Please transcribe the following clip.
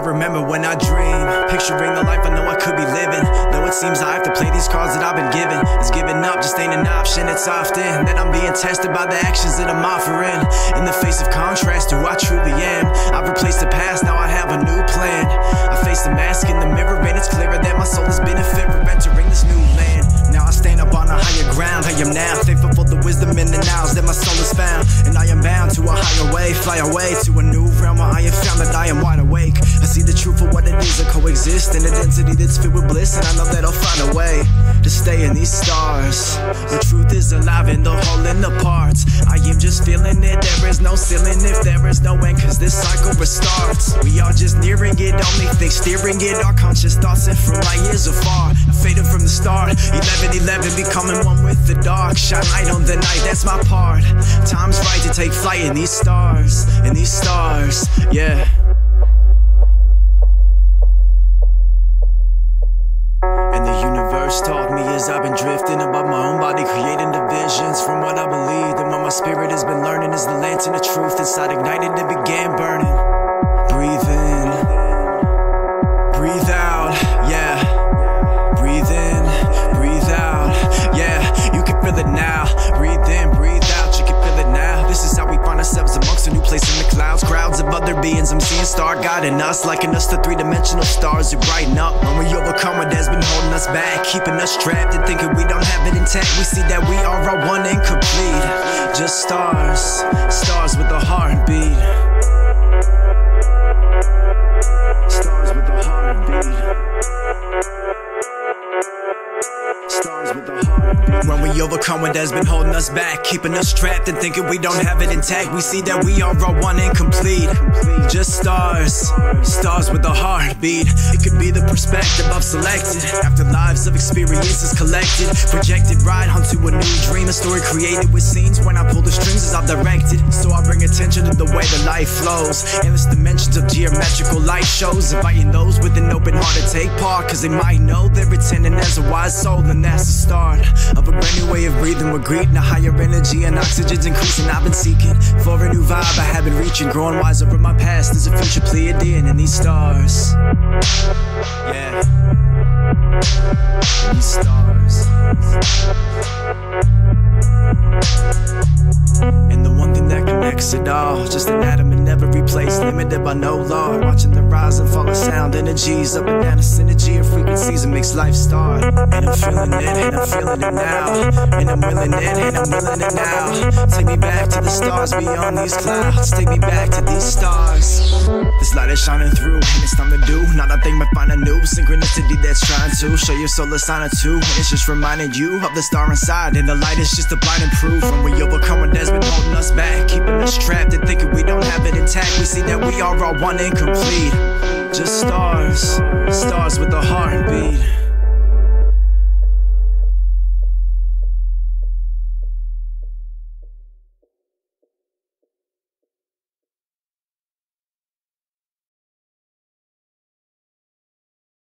I remember when I dream, picturing the life I know I could be living. Though it seems I have to play these cards that I've been given. It's giving up just ain't an option. It's often that I'm being tested by the actions that I'm offering. In the face of contrast, who I truly am. I've replaced the past, now I have a new plan. I face the mask in the mirror and it's clearer that my soul has been a figure entering this new land. Now I stand up on a higher ground, I am now thankful for the wisdom in the nows that my soul has found. And I am bound to a higher way, fly away to a new realm where I have found that I am wide awake. I see the truth for what it is, I coexist in a density that's filled with bliss, and I know that I'll find a way to stay in these stars. The truth is alive and the whole in the parts. I am just feeling it, there is no ceiling if there is no end, cause this cycle restarts. We are just nearing it, only things steering it, our conscious thoughts sent from my ears afar. I faded from the start, 11-11, becoming one with the dark. Shine light on the night, that's my part. Time's right to take flight in these stars, in these stars, yeah. And the universe taught me as I've been drifting above my own body, creating divisions from what I believed. And what my spirit has been learning is the lantern of truth inside ignited and began burning. Breathe in, breathe out, yeah. Breathe in, breathe out, yeah. You can feel it now. Breathe in, breathe out, you can feel it now. This is how we find ourselves amongst a new place in the clouds. Crowds of other beings, I'm seeing star guiding us, liking us to three-dimensional stars who brighten up. When we overcome what has been holding us back, keeping us trapped and thinking we don't have it intact. We see that we are all one and complete, just stars, stars with a heartbeat. When we overcome what has been holding us back, keeping us trapped and thinking we don't have it intact, we see that we are all one and complete, just stars, stars with a heartbeat. It could be the perspective I've selected, after lives of experiences collected, projected right onto a new dream, a story created with scenes when I pull the strings as I've directed. So I bring attention to the way the life flows, endless dimensions of geometrical light shows, inviting those with an open heart to take part, cause they might know they're attending as a wise soul, and that's the start of a brand new way of breathing. We're greeting a higher energy and oxygen's increasing. I've been seeking for a new vibe I have been reaching, growing wiser from my past. There's a future Pleiadian in these stars, yeah, in these stars. And the one thing that connects it all, just an atom in every place, limited by no law, watching the rise and fall of sound energies, up and down a synergy of frequencies and makes life start. And I'm feeling it, and I'm feeling it now, and I'm willing it, and I'm willing it now. Take me back to the stars beyond these clouds, take me back to these stars. This light is shining through, and it's time to do, not a thing but find a new synchronicity that's trying to show your soul a sign or two, and it's just reminding you of the star inside, and the light is just a blinding proof. When we overcome what has been holding us back, keeping us trapped and thinking we don't have it intact, we see that we are all one and complete, just stars, stars with a heartbeat.